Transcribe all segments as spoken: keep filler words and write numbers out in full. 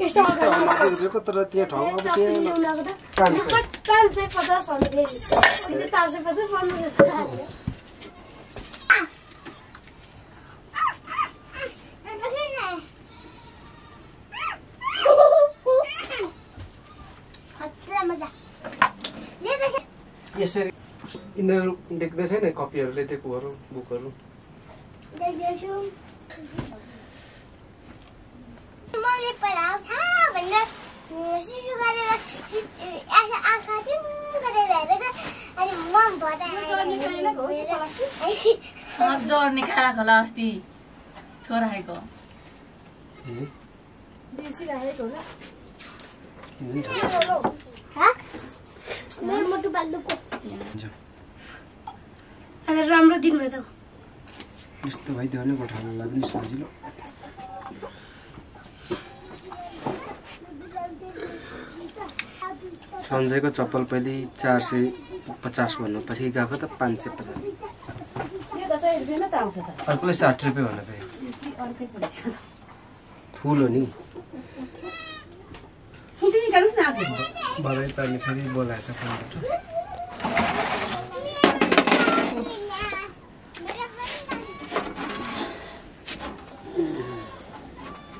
मैले पढाउँछ भनेर सुरु गरेर आशा आका चाहिँ गरेर हेरेको अनि म बताएँ अब जोड्ने काला खोला अस्ति छोरा आएको देसी राखेको होला ह मेरो मोटु बाग्दुको आज राम्रो दिन भयो त यस्तो भाइ देउने गोठाउनलाई पनि सजिलो संजय को चप्पल पहले चार से पचास बनो पची का तो पाँच से पचास और कोई साठ रुपये बना पे फूल होनी बाबा पहले फिर बोला ऐसा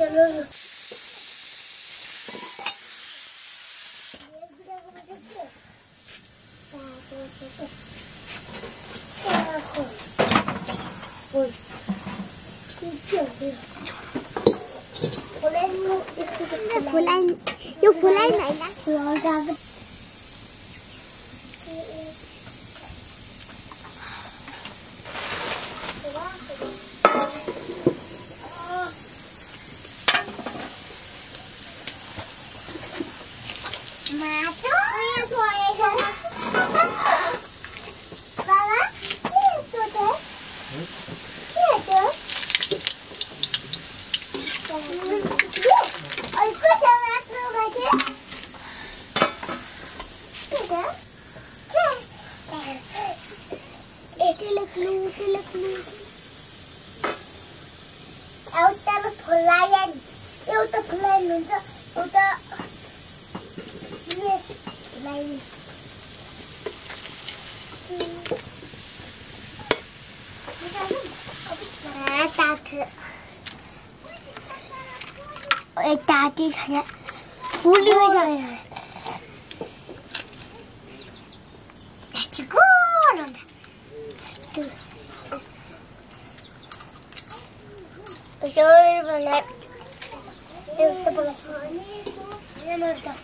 Thank you. aquí ya. Julio ya. Chico, yo voy a poner este por así. Ya me gusta.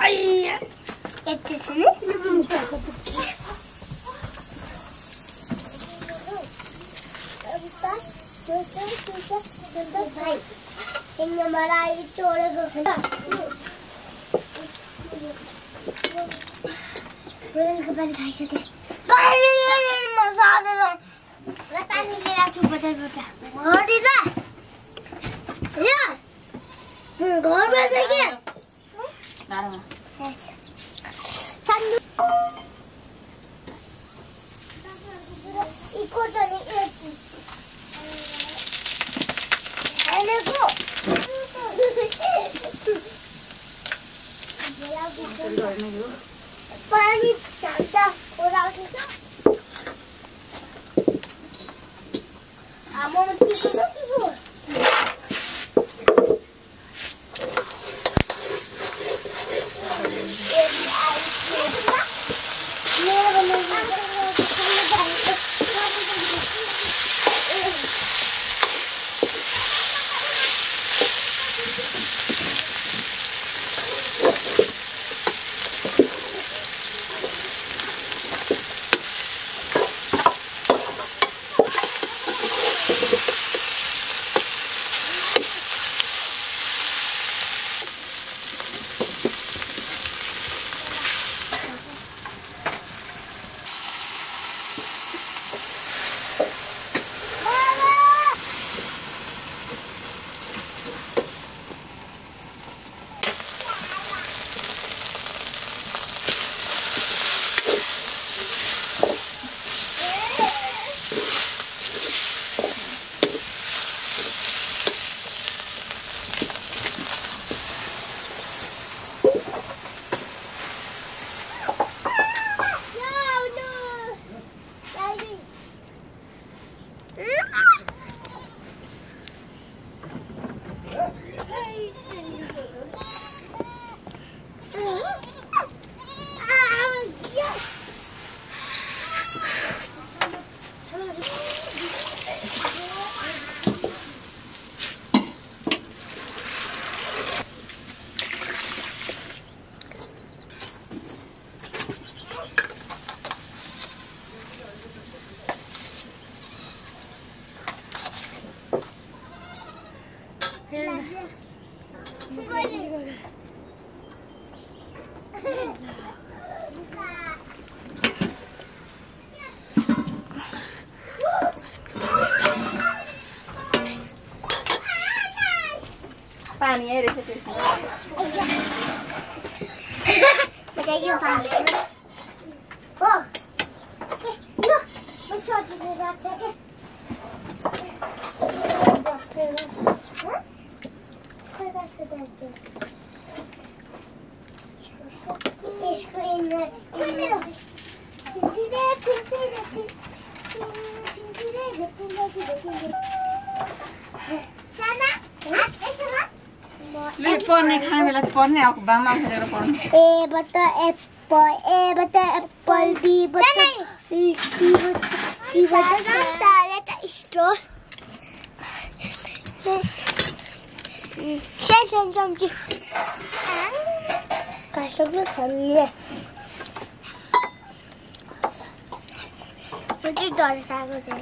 Ay, este es el. Pueden que parezca que se te. ¡Para mí, hermoso! La familia chupa de boca. ¡Ahorita! ¡Ya! ¡Gorbe de aquí! ¡Darma! ¡Y corto de eso! ¡Ahí le go! Pani tanta oralita. Amor, ¿qué es eso? Pani, eres el que me cayó Pani. Oh, yo, mucho le pone me las pone a Obama le pone eh bata apple eh bata apple b bata si bata si bata leta store sen sen jam ki kaşıkla sanne bıcı dol sago de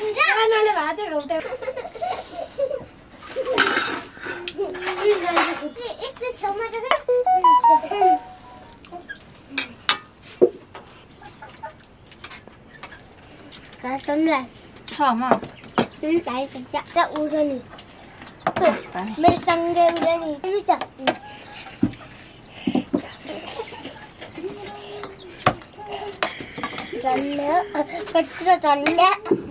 bunu da no le va a tener un tema. Este es el madre. ¿Qué es el madre? ¿Qué es el madre? ¿Qué es el madre? ¿Qué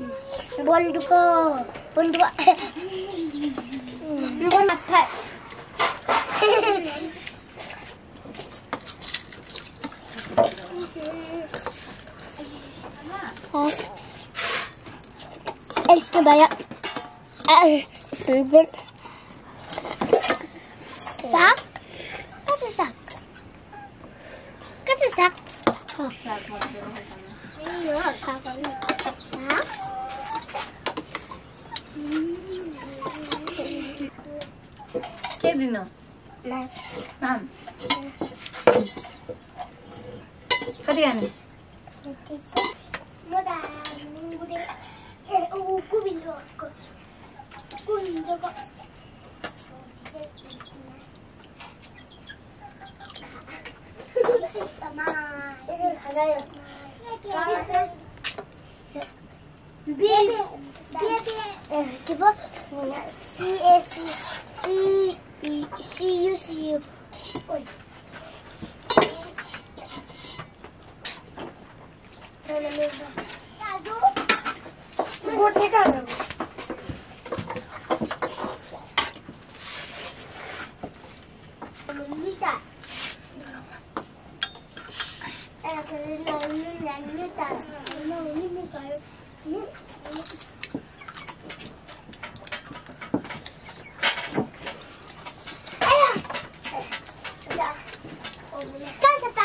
Bonduko, bonduko, bonduko matar. vaya a sac. ¿Qué es sac? ¿Qué es sac? No, ¿qué dino? No. Mam. ¿Qué dino?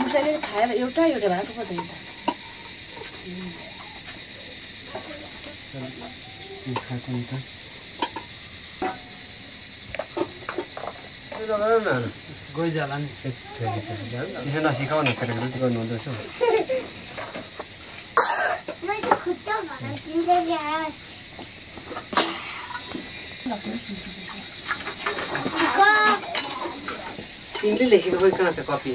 मुशाले खाया योटा योटे बात को बताइए ये खाते नहीं था ये तो करो ना कोई जाला नहीं ये ना सीखा नहीं करेगा तो कौन होता है शो मैं तो खुद तो मारा चिंता यार Inglés le digo voy con esta copia.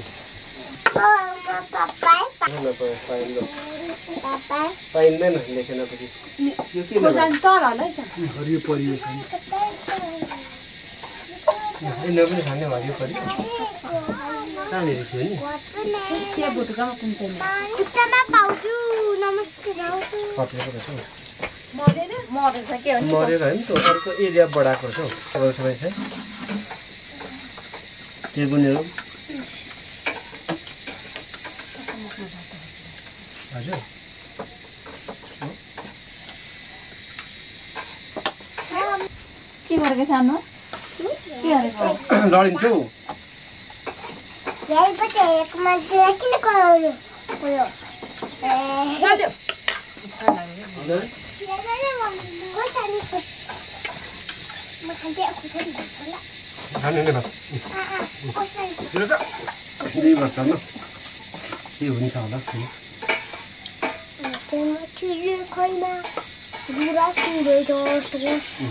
Papá, papá, ¿qué es eso? ¿Qué es eso? ¿Qué es eso? ¿Lorin tú? ¿Qué es eso?